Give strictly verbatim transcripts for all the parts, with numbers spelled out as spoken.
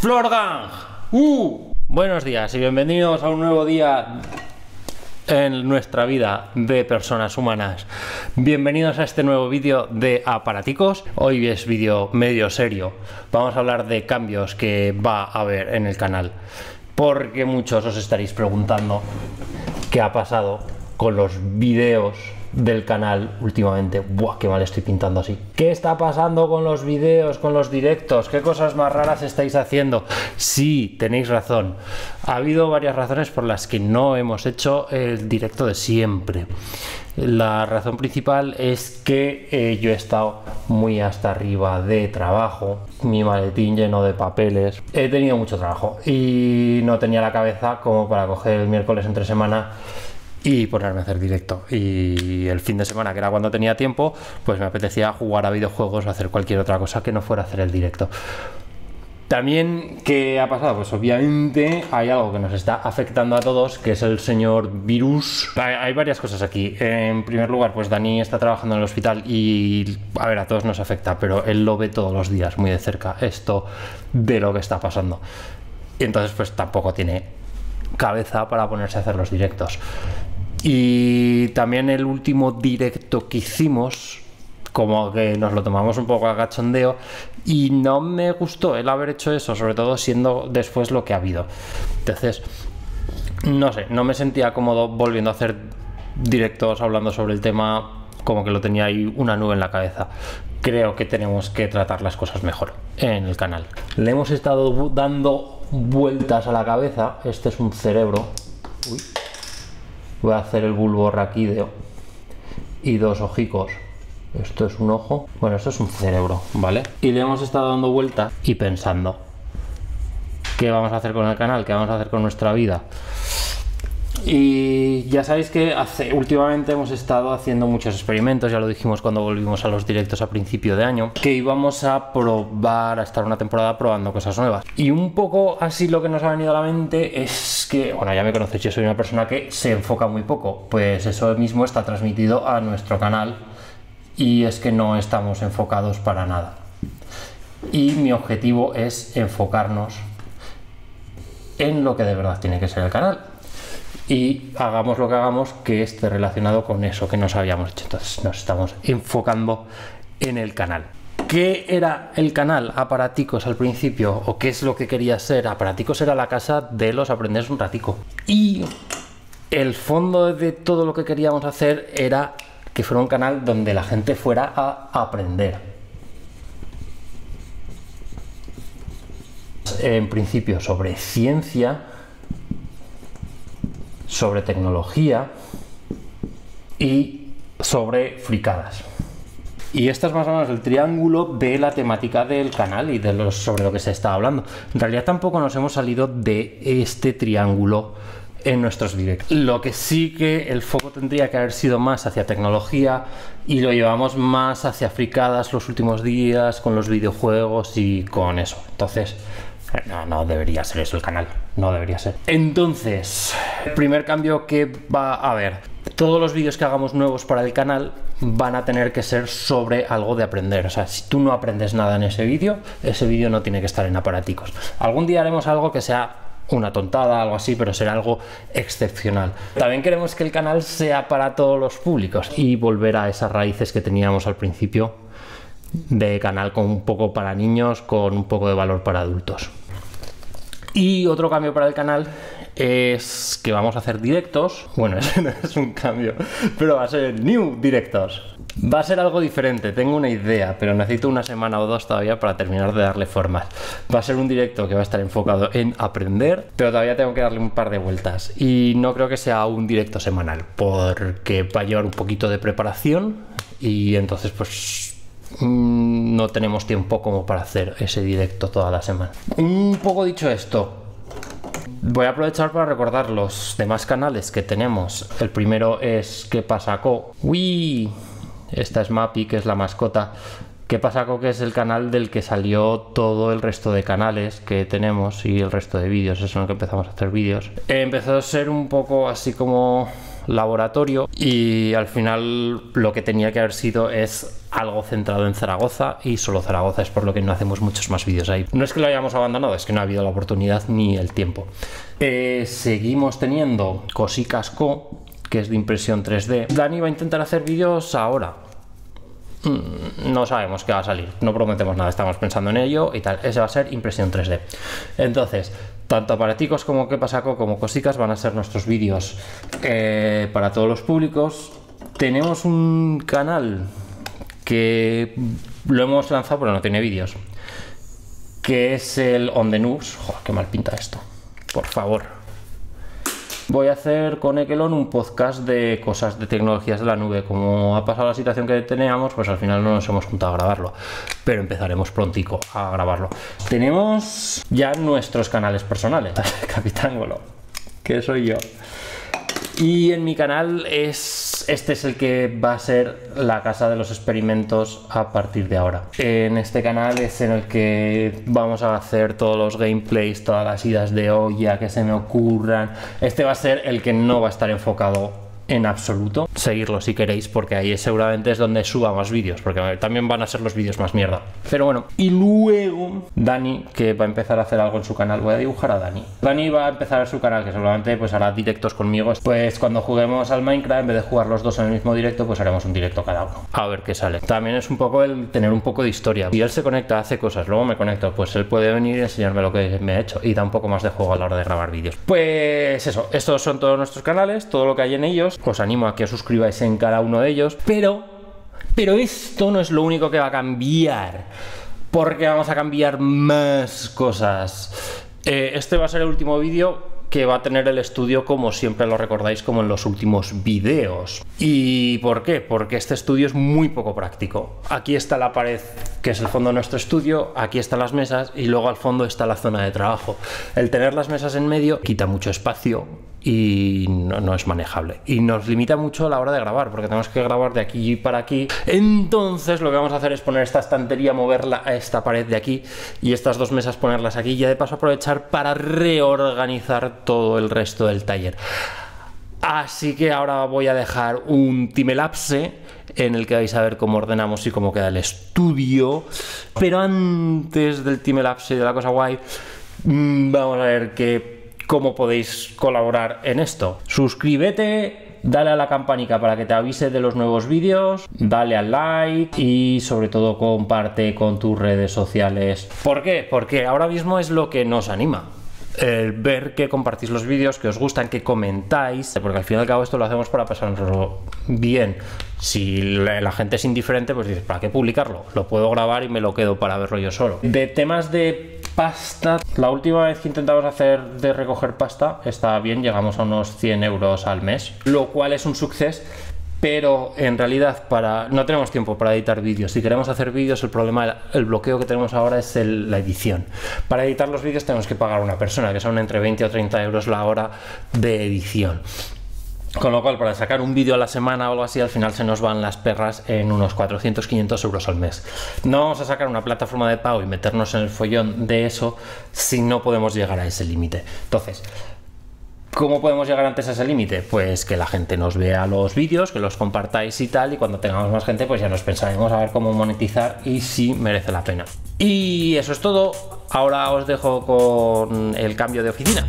Florgang. Uh. Buenos días y bienvenidos a un nuevo día en nuestra vida de personas humanas. Bienvenidos a este nuevo vídeo de Aparaticos. Hoy es vídeo medio serio. Vamos a hablar de cambios que va a haber en el canal, porque muchos os estaréis preguntando qué ha pasado con los vídeos del canal últimamente. Buah, qué mal estoy pintando así. ¿Qué está pasando con los vídeos, con los directos? ¿Qué cosas más raras estáis haciendo? Sí, tenéis razón. Ha habido varias razones por las que no hemos hecho el directo de siempre. La razón principal es que eh, yo he estado muy hasta arriba de trabajo, mi maletín lleno de papeles, he tenido mucho trabajo y no tenía la cabeza como para coger el miércoles entre semana y ponerme a hacer directo. Y el fin de semana, que era cuando tenía tiempo, pues me apetecía jugar a videojuegos o hacer cualquier otra cosa que no fuera hacer el directo. También, ¿qué ha pasado? Pues obviamente hay algo que nos está afectando a todos, que es el señor virus. Hay varias cosas aquí. En primer lugar, pues Dani está trabajando en el hospital y, a ver, a todos nos afecta, pero él lo ve todos los días muy de cerca esto de lo que está pasando. Y entonces pues tampoco tiene cabeza para ponerse a hacer los directos. Y también el último directo que hicimos, como que nos lo tomamos un poco a cachondeo y no me gustó el haber hecho eso, sobre todo siendo después lo que ha habido. Entonces, no sé, no me sentía cómodo volviendo a hacer directos hablando sobre el tema, como que lo tenía ahí una nube en la cabeza. Creo que tenemos que tratar las cosas mejor en el canal. Le hemos estado dando vueltas a la cabeza. Este es un cerebro. Uy. Voy a hacer el bulbo raquídeo y dos ojicos. Esto es un ojo. Bueno, esto es un cerebro, ¿vale? Y le hemos estado dando vueltas y pensando, ¿qué vamos a hacer con el canal? ¿Qué vamos a hacer con nuestra vida? Y ya sabéis que hace, últimamente hemos estado haciendo muchos experimentos, ya lo dijimos cuando volvimos a los directos a principio de año, que íbamos a probar, a estar una temporada probando cosas nuevas. Y un poco así lo que nos ha venido a la mente es que, bueno, ya me conocéis, yo soy una persona que se enfoca muy poco, pues eso mismo está transmitido a nuestro canal. Y es que no estamos enfocados para nada. Y mi objetivo es enfocarnos en lo que de verdad tiene que ser el canal. Y hagamos lo que hagamos, que esté relacionado con eso que nos habíamos hecho. Entonces nos estamos enfocando en el canal. ¿Qué era el canal Aparaticos al principio? ¿O qué es lo que quería ser? Aparaticos era la casa de los Aprender un Ratico. Y el fondo de todo lo que queríamos hacer era que fuera un canal donde la gente fuera a aprender. En principio sobre ciencia, sobre tecnología y sobre fricadas. Y este es más o menos el triángulo de la temática del canal y de los sobre lo que se está hablando. En realidad tampoco nos hemos salido de este triángulo en nuestros directos. Lo que sí que el foco tendría que haber sido más hacia tecnología y lo llevamos más hacia fricadas los últimos días con los videojuegos y con eso. Entonces, no, no debería ser eso el canal, no debería ser. Entonces, el primer cambio que va a haber, todos los vídeos que hagamos nuevos para el canal van a tener que ser sobre algo de aprender. O sea, si tú no aprendes nada en ese vídeo, ese vídeo no tiene que estar en Aparaticos. Algún día haremos algo que sea una tontada, algo así, pero será algo excepcional. También queremos que el canal sea para todos los públicos y volver a esas raíces que teníamos al principio de canal, con un poco para niños, con un poco de valor para adultos. Y otro cambio para el canal es que vamos a hacer directos. Bueno, ese no es un cambio, pero va a ser new directos. Va a ser algo diferente, tengo una idea, pero necesito una semana o dos todavía para terminar de darle formas. Va a ser un directo que va a estar enfocado en aprender, pero todavía tengo que darle un par de vueltas. Y no creo que sea un directo semanal, porque va a llevar un poquito de preparación y entonces pues no tenemos tiempo como para hacer ese directo toda la semana. Un poco dicho esto, voy a aprovechar para recordar los demás canales que tenemos. El primero es Qué Pasaco. ¡Uy! Esta es Mapi, que es la mascota. Qué Pasaco, que es el canal del que salió todo el resto de canales que tenemos y el resto de vídeos. Es en el que empezamos a hacer vídeos. Empezó a ser un poco así como laboratorio, y al final lo que tenía que haber sido es algo centrado en Zaragoza y solo Zaragoza, es por lo que no hacemos muchos más vídeos ahí. No es que lo hayamos abandonado, es que no ha habido la oportunidad ni el tiempo. Eh, seguimos teniendo Cosicas Co, que es de impresión tres D. Dani va a intentar hacer vídeos ahora. No sabemos qué va a salir, no prometemos nada, estamos pensando en ello y tal. Ese va a ser impresión tres D. Entonces, tanto Aparaticos como Qué Pasaco como Cosicas van a ser nuestros vídeos eh, para todos los públicos. Tenemos un canal que lo hemos lanzado pero no tiene vídeos, que es el On the News. Joder, qué mal pinta esto, por favor. Voy a hacer con Ekelon un podcast de cosas de tecnologías de la nube. Como ha pasado la situación que teníamos, pues al final no nos hemos juntado a grabarlo, pero empezaremos prontico a grabarlo. Tenemos ya nuestros canales personales. Capitángulo, que soy yo. Y en mi canal es este es el que va a ser la casa de los experimentos a partir de ahora. En este canal es en el que vamos a hacer todos los gameplays, todas las idas de olla que se me ocurran. Este va a ser el que no va a estar enfocado en absoluto. Seguirlo si queréis, porque ahí seguramente es donde suba más vídeos, porque también van a ser los vídeos más mierda. Pero bueno, y luego Dani, que va a empezar a hacer algo en su canal. Voy a dibujar a Dani. Dani va a empezar su canal, que seguramente pues hará directos conmigo. Pues cuando juguemos al Minecraft, en vez de jugar los dos en el mismo directo, pues haremos un directo cada uno, a ver qué sale. También es un poco el tener un poco de historia. Y él se conecta, hace cosas, luego me conecto, pues él puede venir y enseñarme lo que me ha hecho, y da un poco más de juego a la hora de grabar vídeos. Pues eso, estos son todos nuestros canales, todo lo que hay en ellos. Os animo a que os suscribáis en cada uno de ellos, pero, pero esto no es lo único que va a cambiar, porque vamos a cambiar más cosas. Eh, este va a ser el último vídeo que va a tener el estudio, como siempre lo recordáis, como en los últimos vídeos. ¿Y por qué? Porque este estudio es muy poco práctico. Aquí está la pared, que es el fondo de nuestro estudio, aquí están las mesas y luego al fondo está la zona de trabajo. El tener las mesas en medio quita mucho espacio y no, no es manejable, y nos limita mucho a la hora de grabar, porque tenemos que grabar de aquí para aquí. Entonces lo que vamos a hacer es poner esta estantería, moverla a esta pared de aquí, y estas dos mesas ponerlas aquí, y ya de paso aprovechar para reorganizar todo el resto del taller. Así que ahora voy a dejar un timelapse en el que vais a ver cómo ordenamos y cómo queda el estudio. Pero antes del timelapse y de la cosa guay, vamos a ver qué cómo podéis colaborar en esto. Suscríbete, dale a la campanica para que te avise de los nuevos vídeos, dale al like y sobre todo comparte con tus redes sociales. ¿Por qué? Porque ahora mismo es lo que nos anima. El ver que compartís los vídeos, que os gustan, que comentáis, porque al fin y al cabo esto lo hacemos para pasárnoslo bien. Si la gente es indiferente, pues dices, ¿para qué publicarlo? Lo puedo grabar y me lo quedo para verlo yo solo. De temas de pasta, la última vez que intentamos hacer de recoger pasta, está bien, llegamos a unos cien euros al mes, lo cual es un suceso. Pero en realidad para no tenemos tiempo para editar vídeos. Si queremos hacer vídeos, el problema, el bloqueo que tenemos ahora es el, la edición. Para editar los vídeos tenemos que pagar a una persona, que son entre veinte o treinta euros la hora de edición. Con lo cual, para sacar un vídeo a la semana o algo así, al final se nos van las perras en unos cuatrocientos a quinientos euros al mes. No vamos a sacar una plataforma de pago y meternos en el follón de eso si no podemos llegar a ese límite. Entonces, ¿cómo podemos llegar antes a ese límite? Pues que la gente nos vea los vídeos, que los compartáis y tal, y cuando tengamos más gente pues ya nos pensaremos a ver cómo monetizar y si merece la pena. Y eso es todo. Ahora os dejo con el cambio de oficina.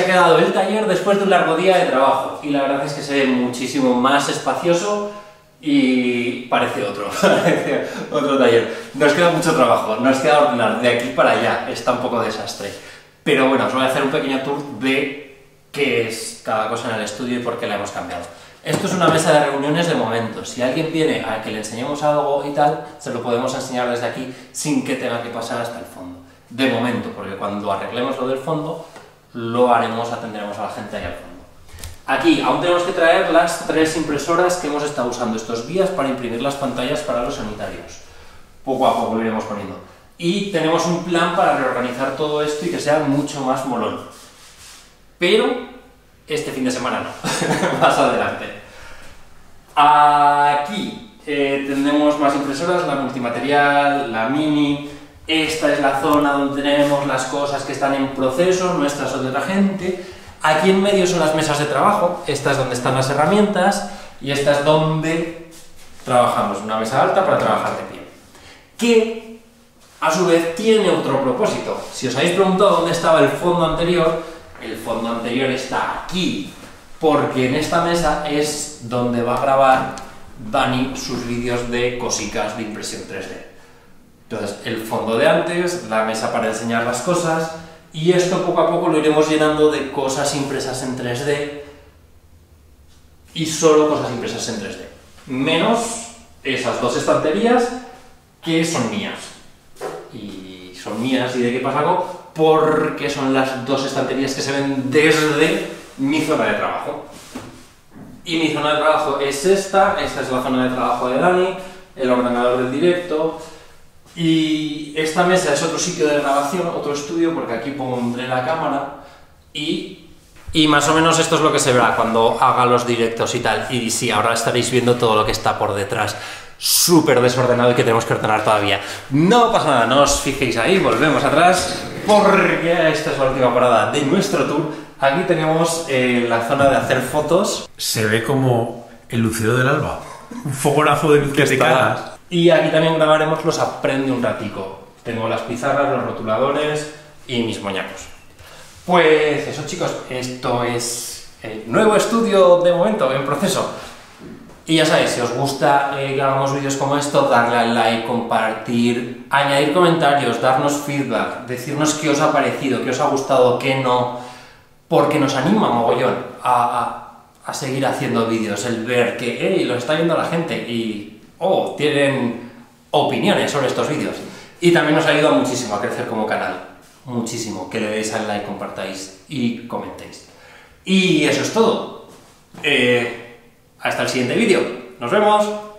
ha quedado el taller después de un largo día de trabajo y la verdad es que se ve muchísimo más espacioso y parece otro, parece otro taller. Nos queda mucho trabajo, nos queda ordenar de aquí para allá, está un poco desastre. Pero bueno, os voy a hacer un pequeño tour de qué es cada cosa en el estudio y por qué la hemos cambiado. Esto es una mesa de reuniones de momento. Si alguien viene a que le enseñemos algo y tal, se lo podemos enseñar desde aquí sin que tenga que pasar hasta el fondo. De momento, porque cuando arreglemos lo del fondo, lo haremos, atenderemos a la gente ahí al fondo. Aquí aún tenemos que traer las tres impresoras que hemos estado usando estos días para imprimir las pantallas para los sanitarios. Poco a poco lo iremos poniendo. Y tenemos un plan para reorganizar todo esto y que sea mucho más molón. Pero este fin de semana no, más adelante. Aquí eh, tenemos más impresoras, la multimaterial, la mini. Esta es la zona donde tenemos las cosas que están en proceso, nuestras o de otra gente. Aquí en medio son las mesas de trabajo, esta es donde están las herramientas y esta es donde trabajamos, una mesa alta para trabajar de pie. Que a su vez tiene otro propósito. Si os habéis preguntado dónde estaba el fondo anterior, el fondo anterior está aquí, porque en esta mesa es donde va a grabar Dani sus vídeos de cosicas de impresión tres D. Entonces, el fondo de antes, la mesa para enseñar las cosas, y esto poco a poco lo iremos llenando de cosas impresas en tres D, y solo cosas impresas en tres D. Menos esas dos estanterías que son mías. Y son mías, ¿y de qué pasa algo? Porque son las dos estanterías que se ven desde mi zona de trabajo. Y mi zona de trabajo es esta, esta es la zona de trabajo de Dani, el ordenador del directo, y esta mesa es otro sitio de grabación, otro estudio, porque aquí pondré la cámara, y, y más o menos esto es lo que se verá cuando haga los directos y tal. Y sí, ahora estaréis viendo todo lo que está por detrás, súper desordenado y que tenemos que ordenar todavía. No pasa nada, no os fijéis ahí, volvemos atrás. Porque esta es la última parada de nuestro tour. Aquí tenemos eh, la zona de hacer fotos. Se ve como el lucero del alba. Un fogonazo de luz que te cagas. Y aquí también grabaremos los Aprende un ratico. Tengo las pizarras, los rotuladores y mis moñacos. Pues eso, chicos, esto es el nuevo estudio de momento, en proceso. Y ya sabéis, si os gusta eh, que hagamos vídeos como esto, darle al like, compartir, añadir comentarios, darnos feedback, decirnos qué os ha parecido, qué os ha gustado, qué no, porque nos anima mogollón a, a, a seguir haciendo vídeos, el ver que hey, lo está viendo la gente y oh, tienen opiniones sobre estos vídeos. Y también nos ayuda muchísimo a crecer como canal, muchísimo, que le deis al like, compartáis y comentéis. Y eso es todo. Eh... Hasta el siguiente vídeo. ¡Nos vemos!